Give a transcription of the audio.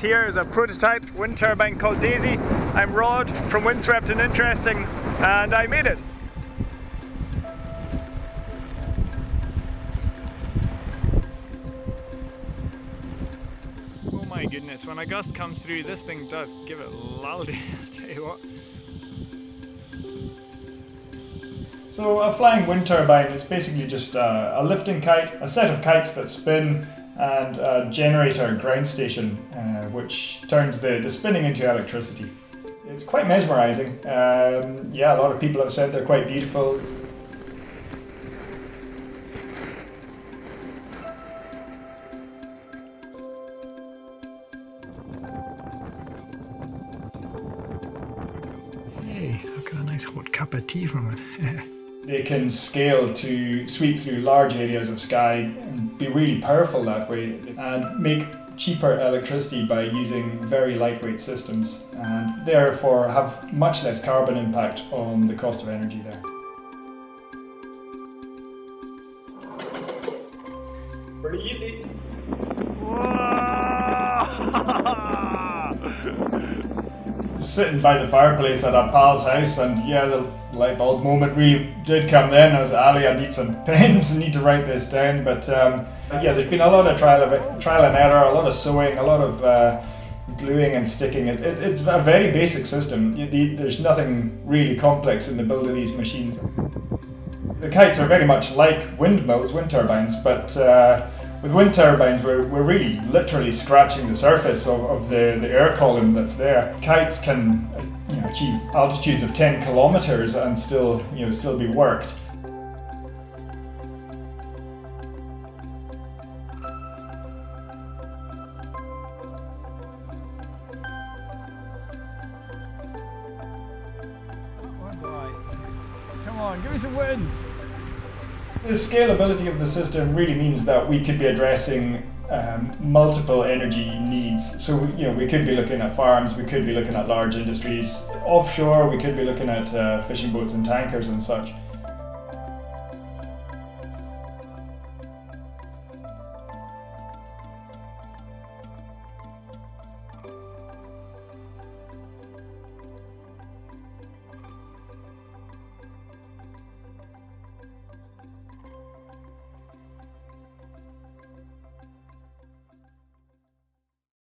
this here is a prototype wind turbine called Daisy. I'm Rod from Windswept and Interesting, and I made it. Oh my goodness, when a gust comes through, this thing does give it laldy, I'll tell you what. So a flying wind turbine is basically just a lifting kite, a set of kites that spin, and a generator ground station which turns the spinning into electricity. It's quite mesmerising. Yeah, a lot of people have said they're quite beautiful. Hey, I've got a nice hot cup of tea from it. They can scale to sweep through large areas of sky and be really powerful that way, and make cheaper electricity by using very lightweight systems, and therefore have much less carbon impact on the cost of energy there. Pretty easy. Sitting by the fireplace at a pal's house, and yeah, the light bulb moment really did come then. I was like, Ali, I need some pens, I need to write this down. But yeah, there's been a lot of trial and error, a lot of sewing, a lot of gluing and sticking. It's a very basic system. There's nothing really complex in the build of these machines. The kites are very much like windmills, wind turbines, but with wind turbines, we're really literally scratching the surface of the air column that's there. Kites can achieve altitudes of 10 kilometers and still, still be worked. Come on, give me some wind. The scalability of the system really means that we could be addressing multiple energy needs. So we could be looking at farms, we could be looking at large industries offshore, we could be looking at fishing boats and tankers and such.